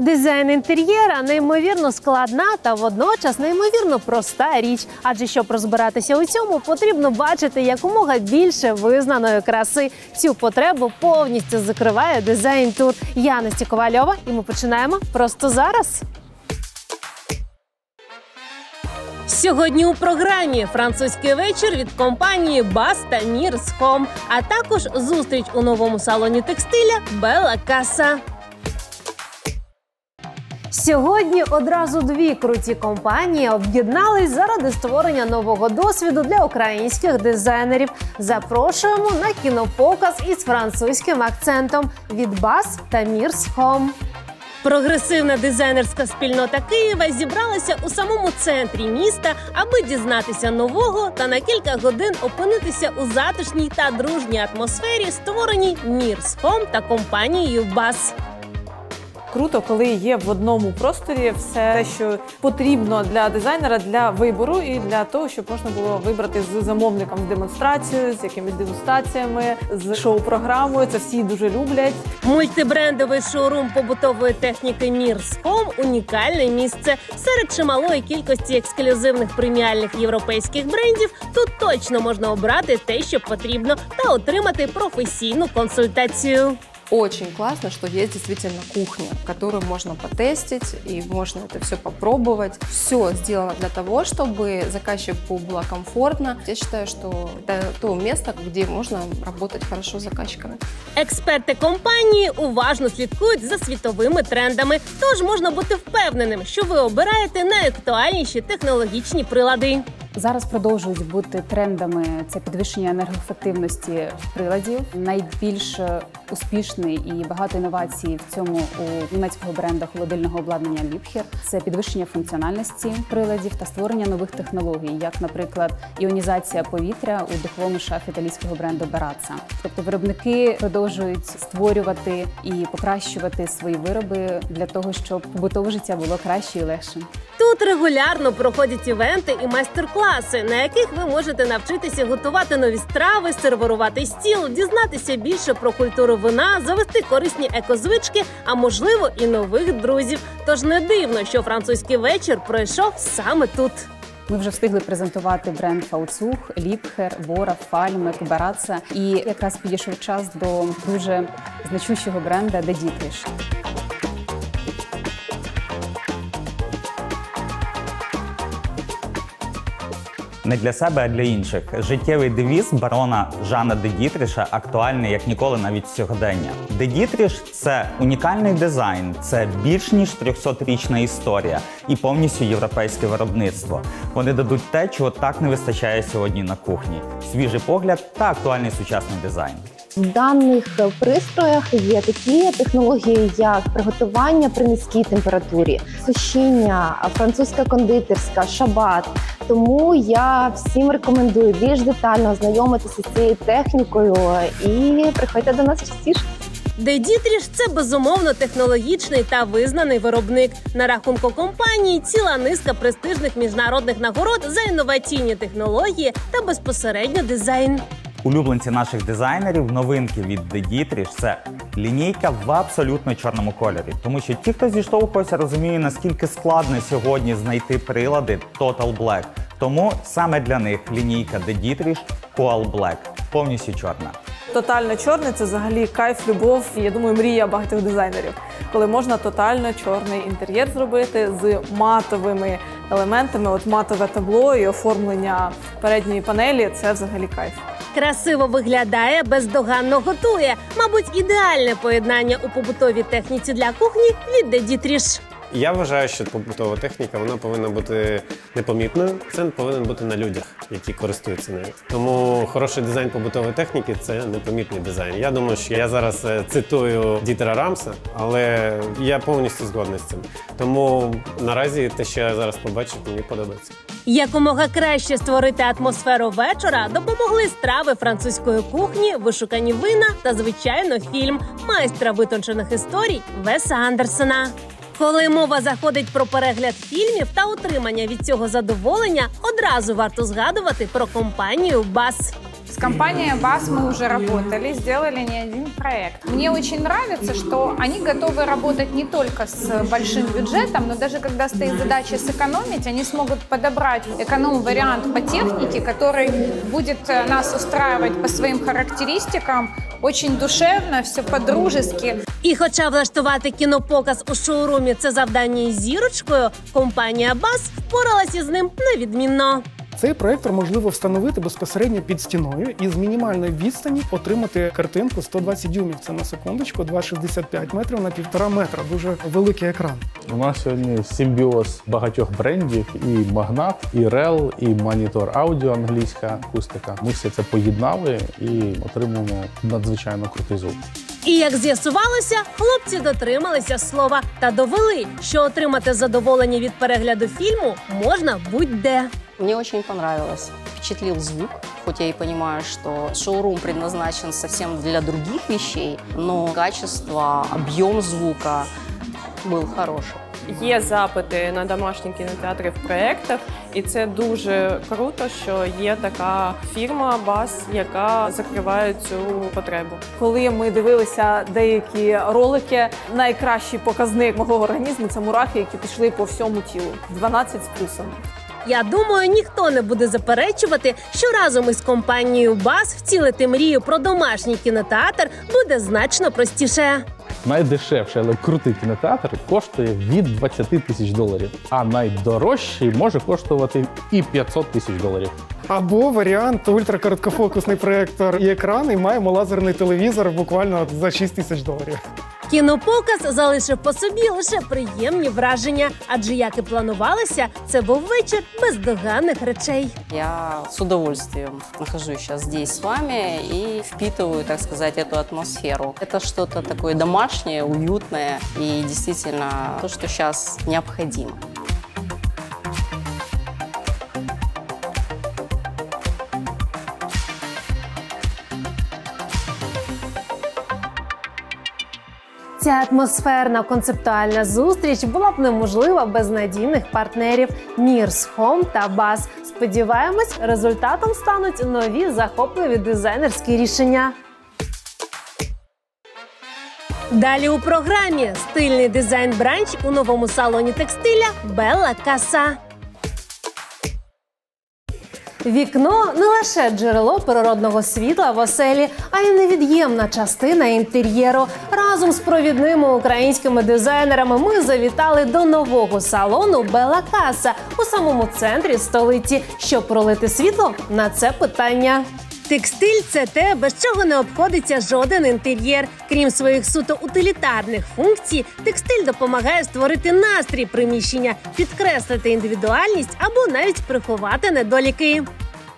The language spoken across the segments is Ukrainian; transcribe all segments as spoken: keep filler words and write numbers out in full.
Дизайн інтер'єра – неймовірно складна та водночас неймовірно проста річ. Адже, щоб розбиратися у цьому, потрібно бачити якомога більше визнаної краси. Цю потребу повністю закриває дизайн тур. Я Настя Ковальова, і ми починаємо просто зараз. Сьогодні у програмі французький вечір від компанії «баз і мірс Home», а також зустріч у новому салоні текстиля «Bella Casa». Сьогодні одразу дві круті компанії об'єднались заради створення нового досвіду для українських дизайнерів. Запрошуємо на кінопоказ із французьким акцентом від «баз і мірс Home». Прогресивна дизайнерська спільнота Києва зібралася у самому центрі міста, аби дізнатися нового та на кілька годин опинитися у затишній та дружній атмосфері, створеній «мірс Home» та компанією «баз». Круто, коли є в одному просторі все те, що потрібно для дизайнера, для вибору і для того, щоб можна було вибрати з замовником демонстрацію, з якимись дегустаціями, з шоу-програмою. Це всі дуже люблять. Мультибрендовий шоурум побутової техніки «мірс Home» – унікальне місце. Серед чималої кількості ексклюзивних преміальних європейських брендів тут точно можна обрати те, що потрібно, та отримати професійну консультацію. Очень классно, что есть действительно кухня, которую можно потестить и можно это все попробовать. Все сделано для того, чтобы заказчику было комфортно. Я считаю, что это то место, где можно работать хорошо с заказчиками. Експерти компанії уважно слідкують за світовими трендами, тож можна бути впевненим, що ви обираєте найактуальніші технологічні прилади. Зараз продовжують бути трендами це підвищення енергоефективності приладів. Найбільш успішний і багато інновацій в цьому у німецького бренду холодильного обладнання Liebherr. Це підвищення функціональності приладів та створення нових технологій, як, наприклад, іонізація повітря у духовому шафі італійського бренду Barazza. Тобто виробники продовжують створювати і покращувати свої вироби для того, щоб побутове життя було краще і легше. Тут регулярно проходять івенти і майстер-класи, на яких ви можете навчитися готувати нові страви, сервірувати стіл, дізнатися більше про культуру вина, завести корисні екозвички, а можливо і нових друзів. Тож не дивно, що французький вечір пройшов саме тут. Ми вже встигли презентувати бренд «Фауцух», «Ліпхер», «Вора», «Фальмек», «Barazza». І якраз підійшов час до дуже значущого бренда «Де Дітріш». Не для себе, а для інших. Життєвий девіз барона Жана Де Дітріша актуальний, як ніколи, навіть сьогодення. Де Дітріш – це унікальний дизайн, це більш ніж трьохсотрічна історія і повністю європейське виробництво. Вони дадуть те, чого так не вистачає сьогодні на кухні. Свіжий погляд та актуальний сучасний дизайн. В даних пристроях є такі технології, як приготування при низькій температурі, сушіння, французька кондитерська, шабат. Тому я всім рекомендую більш детально ознайомитися з цією технікою і приходьте до нас частіше. Де Дітріш – це, безумовно, технологічний та визнаний виробник. На рахунку компанії ціла низка престижних міжнародних нагород за інноваційні технології та безпосередньо дизайн. Улюбленці наших дизайнерів, новинки від Де Дітріш – це лінійка в абсолютно чорному кольорі. Тому що ті, хто зіштовхується, розуміє, наскільки складно сьогодні знайти прилади Total Black. Тому саме для них лінійка Де Дітріш Coal Black. Повністю чорна. Тотально чорний – це взагалі кайф, любов і, я думаю, мрія багатьох дизайнерів. Коли можна тотально чорний інтер'єр зробити з матовими елементами, от матове табло і оформлення передньої панелі – це взагалі кайф. Красиво виглядає, бездоганно готує. Мабуть, ідеальне поєднання у побутовій техніці для кухні від Де Дітріш. Я вважаю, що побутова техніка, вона повинна бути непомітною. Акцент повинен бути на людях, які користуються нею. Тому хороший дизайн побутової техніки – це непомітний дизайн. Я думаю, що я зараз цитую Дітера Рамса, але я повністю згодна з цим. Тому наразі те, що я зараз побачив, мені подобається. Якомога краще створити атмосферу вечора допомогли страви французької кухні, вишукані вина та, звичайно, фільм майстра витончених історій Веса Андерсена. Коли мова заходить про перегляд фільмів та отримання від цього задоволення, одразу варто згадувати про компанію «баз». С компанией басс мы уже работали, сделали не один проект. Мне очень нравится, что они готовы работать не только с большим бюджетом, но даже когда стоит задача сэкономить, они смогут подобрать эконом-вариант по технике, который будет нас устраивать по своим характеристикам, очень душевно, все по-дружески. І хоча влаштувати кінопоказ у шоурумі – це завдання із зірочкою, компанія басс впоралася з ним невідмінно. Цей проєктор можливо встановити безпосередньо під стіною і з мінімальної відстані отримати картинку сто двадцять дюймів. Це на секундочку два шістдесят п'ять метрів на півтора метра. Дуже великий екран. У нас сьогодні симбіоз багатьох брендів. І Magnat, і Рел, і Монітор Аудіо, англійська акустика. Ми все це поєднали і отримуємо надзвичайно крутий звук. І як з'ясувалося, хлопці дотрималися слова та довели, що отримати задоволення від перегляду фільму можна будь-де. Мне очень понравилось. Впечатлил звук. Хоть я и понимаю, что шоурум предназначен совсем для других вещей, но качество, объем звука был хорошим. Є запити на домашні кінотеатри в проєктах, і це дуже круто, що є така фірма басс, яка закриває цю потребу. Коли ми дивилися деякі ролики, найкращий показник мого організму – це мурахи, які пішли по всьому тілу. дванадцять з плюсом. Я думаю, ніхто не буде заперечувати, що разом із компанією басс втілити мрію про домашній кінотеатр буде значно простіше. Найдешевший, але крутий кінотеатр коштує від двадцяти тисяч доларів, а найдорожчий може коштувати і п'ятсот тисяч доларів. Або варіант ультракороткофокусний проєктор і екран, і маємо лазерний телевізор буквально за шість тисяч доларів. Кінопоказ залишив по собі лише приємні враження, адже, як і планувалося, це був вечір бездоганних речей. Я з удовольствием нахожусь зараз тут з вами і впитую, так сказати, цю атмосферу. Це щось таке домашнє, уютне і, дійсно, те, що зараз необхідно. Ця атмосферна концептуальна зустріч була б неможлива без надійних партнерів «мірс Home» та «басс». Сподіваємось, результатом стануть нові захопливі дизайнерські рішення. Далі у програмі – стильний дизайн-бранч у новому салоні текстиля «Bella Casa». Вікно – не лише джерело природного світла в оселі, а й невід'ємна частина інтер'єру. Разом з провідними українськими дизайнерами ми завітали до нового салону «Bella Casa» у самому центрі столиці, щоб пролити світло на це питання. Текстиль – це те, без чого не обходиться жоден інтер'єр. Крім своїх суто утилітарних функцій, текстиль допомагає створити настрій приміщення, підкреслити індивідуальність або навіть приховати недоліки.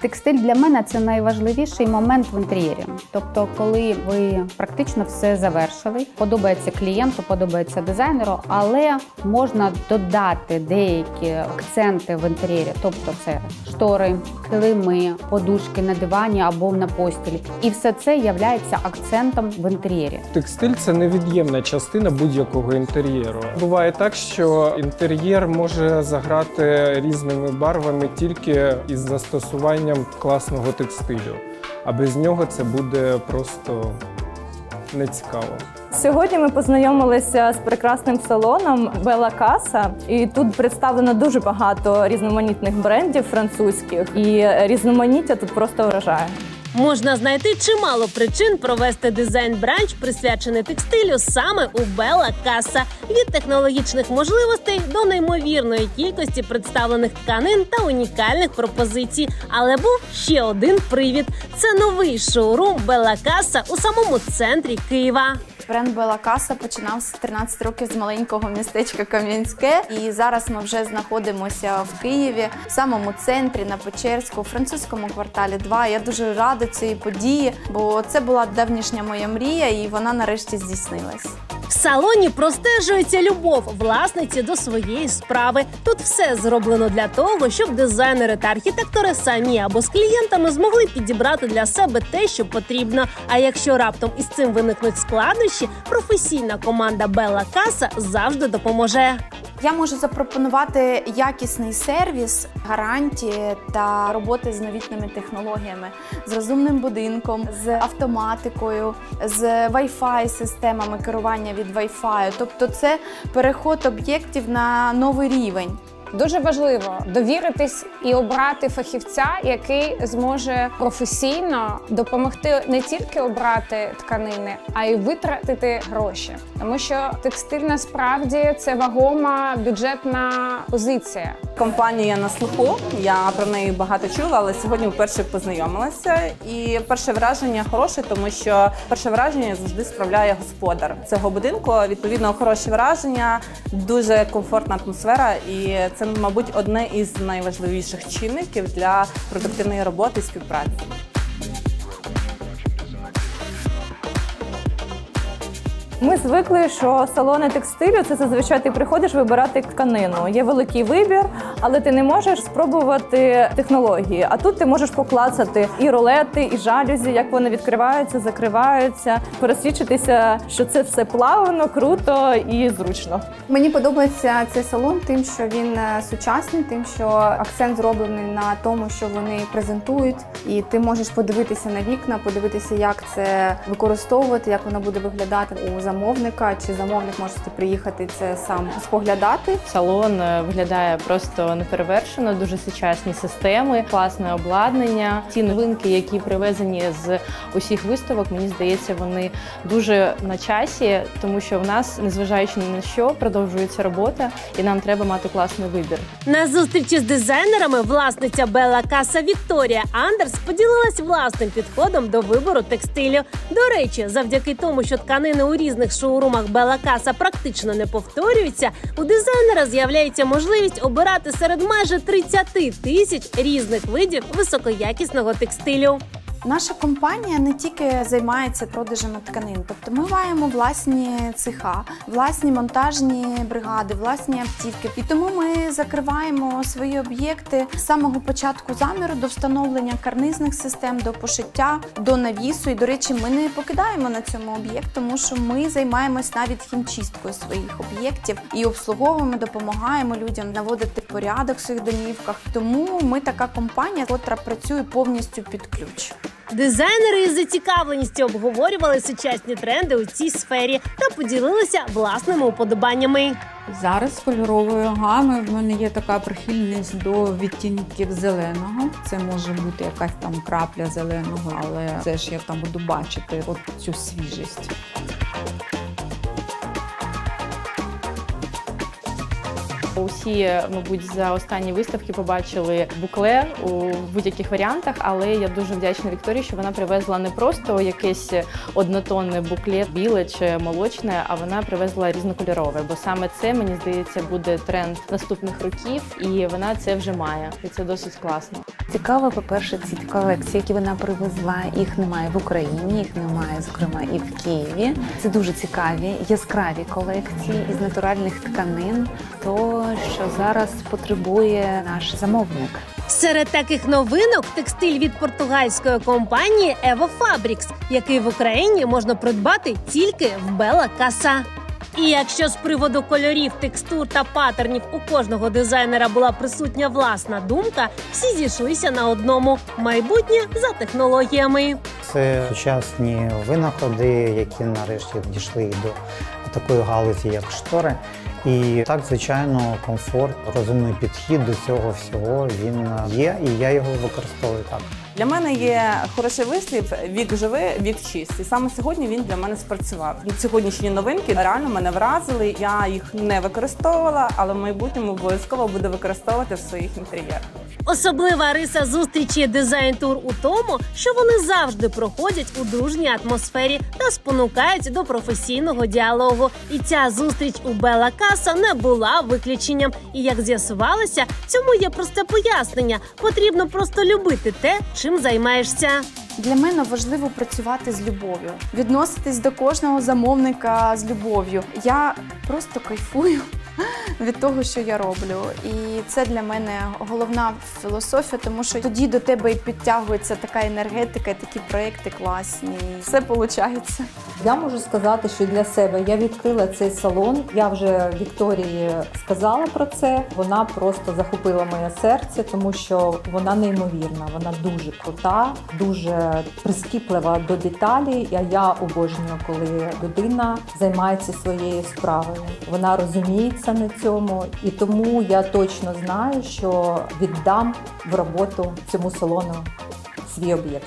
Текстиль для мене – це найважливіший момент в інтер'єрі. Тобто, коли ви практично все завершили, подобається клієнту, подобається дизайнеру, але можна додати деякі акценти в інтер'єрі. Тобто, це штори, килими, подушки на дивані або на постілі. І все це є акцентом в інтер'єрі. Текстиль – це невід'ємна частина будь-якого інтер'єру. Буває так, що інтер'єр може заграти різними барвами тільки із застосування класного текстилю, а без нього це буде просто нецікаво. Сьогодні ми познайомилися з прекрасним салоном «Bella Casa», і тут представлено дуже багато різноманітних брендів французьких, і різноманіття тут просто вражає. Можна знайти чимало причин провести дизайн-бранч, присвячений текстилю, саме у «Bella Casa». Від технологічних можливостей до неймовірної кількості представлених тканин та унікальних пропозицій. Але був ще один привід. Це новий шоурум «Bella Casa» у самому центрі Києва. Бренд «Bella Casa» починав з тринадцяти років з маленького містечка Кам'янське. І зараз ми вже знаходимося в Києві, в самому центрі, на Печерську, у французькому кварталі два. Я дуже рада цієї події, бо це була давнішня моя мрія, і вона нарешті здійснилась. В салоні простежується любов власниці до своєї справи. Тут все зроблено для того, щоб дизайнери та архітектори самі або з клієнтами змогли підібрати для себе те, що потрібно. А якщо раптом із цим виникнуть складнощі, професійна команда «Bella Casa» завжди допоможе. Я можу запропонувати якісний сервіс, гарантії та роботи з новітними технологіями, з розумним будинком, з автоматикою, з Wi-Fi-системами керування від Wi-Fi. Тобто це переход об'єктів на новий рівень. Дуже важливо довіритись і обрати фахівця, який зможе професійно допомогти не тільки обрати тканини, а й витратити гроші. Тому що текстиль насправді – це вагома бюджетна позиція. Компанія на слуху, я про неї багато чула, але сьогодні вперше познайомилася. І перше враження хороше, тому що перше враження завжди справляє господар цього будинку. Відповідно, хороше враження, дуже комфортна атмосфера і це, мабуть, одне із найважливіших чинників для продуктивної роботи і співпраці. Ми звикли, що салони текстилю – це зазвичай ти приходиш вибирати тканину. Є великий вибір, але ти не можеш спробувати технології. А тут ти можеш поклацати і рулети, і жалюзі, як вони відкриваються, закриваються, пересвідчитися, що це все плавно, круто і зручно. Мені подобається цей салон тим, що він сучасний, тим, що акцент зроблений на тому, що вони презентують. І ти можеш подивитися на вікна, подивитися, як це використовувати, як воно буде виглядати у замовника, чи замовник може приїхати це сам споглядати. Салон виглядає просто неперевершено, дуже сучасні системи, класне обладнання. Ті новинки, які привезені з усіх виставок, мені здається, вони дуже на часі, тому що в нас, незважаючи на що, продовжується робота і нам треба мати класний вибір. На зустрічі з дизайнерами власниця Bella Casa Вікторія Андерс поділилась власним підходом до вибору текстилю. До речі, завдяки тому, що тканини у різних шоурумах Bella Casa практично не повторюються, у дизайнера з'являється можливість обирати серед майже тридцяти тисяч різних видів високоякісного текстилю. Наша компанія не тільки займається продажами тканин, тобто ми маємо власні цеха, власні монтажні бригади, власні автівки. І тому ми закриваємо свої об'єкти з самого початку заміру до встановлення карнизних систем, до пошиття, до навісу. І, до речі, ми не покидаємо на цьому об'єкт, тому що ми займаємось навіть хімчисткою своїх об'єктів і обслуговуємо, допомагаємо людям наводити порядок в своїх домівках. Тому ми така компанія, котра працює повністю під ключ. Дизайнери із зацікавленістю обговорювали сучасні тренди у цій сфері та поділилися власними уподобаннями. Зараз кольорової гами в мене є така прихильність до відтінків зеленого. Це може бути якась там крапля зеленого, але це ж я там буду бачити от цю свіжість. Усі, мабуть, за останні виставки побачили букле у будь-яких варіантах, але я дуже вдячна Вікторії, що вона привезла не просто якесь однотонне букле, біле чи молочне, а вона привезла різнокольорове, бо саме це, мені здається, буде тренд наступних років, і вона це вже має, і це досить класно. Цікаво, по-перше, ці колекції, які вона привезла, їх немає в Україні, їх немає, зокрема, і в Києві. Це дуже цікаві, яскраві колекції із натуральних тканин, то, що зараз потребує наш замовник. Серед таких новинок – текстиль від португальської компанії Evo Fabrics, який в Україні можна придбати тільки в Bella Casa. І якщо з приводу кольорів, текстур та патернів у кожного дизайнера була присутня власна думка, всі зійшлися на одному – майбутнє за технологіями. Це сучасні винаходи, які нарешті дійшли до такої галузі, як штори. І так, звичайно, комфорт, розумний підхід до цього всього, він є, і я його використовую так. Для мене є хороший вислів «вік живи, вік чист». І саме сьогодні він для мене спрацював. Сьогоднішні новинки реально мене вразили, я їх не використовувала, але в майбутньому обов'язково буду використовувати в своїх інтер'єрах. Особлива риса зустрічі «Дизайн-тур» у тому, що вони завжди проходять у дружній атмосфері та спонукають до професійного діалогу. І ця зустріч у Bella Casa не була виключенням. І, як з'ясувалося, цьому є просте пояснення. Потрібно просто любити те, чим займаєшся. Для мене важливо працювати з любов'ю, відноситись до кожного замовника з любов'ю. Я просто кайфую від того, що я роблю. І це для мене головна філософія, тому що тоді до тебе і підтягується така енергетика, і такі проєкти класні, все виходить. Я можу сказати, що для себе я відкрила цей салон. Я вже Вікторії сказала про це. Вона просто захопила моє серце, тому що вона неймовірна, вона дуже крута, дуже прискіплива до деталі. А я обожнюю, коли людина займається своєю справою. Вона розуміється на цьому, і тому я точно знаю, що віддам в роботу цьому салону свій об'єкт.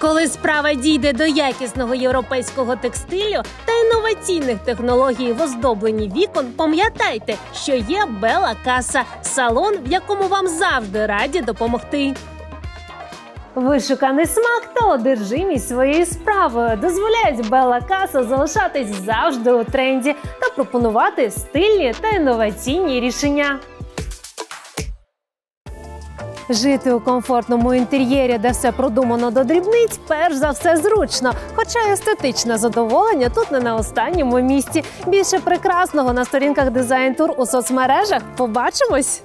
Коли справа дійде до якісного європейського текстилю та інноваційних технологій в оздобленні вікон, пам'ятайте, що є Bella Casa – салон, в якому вам завжди раді допомогти. Вишуканий смак та одержимість своєю справою дозволяють Bella Casa залишатись завжди у тренді та пропонувати стильні та інноваційні рішення. Жити у комфортному інтер'єрі, де все продумано до дрібниць, перш за все зручно. Хоча естетичне задоволення тут не на останньому місці. Більше прекрасного на сторінках DESIGN TOUR у соцмережах. Побачимось!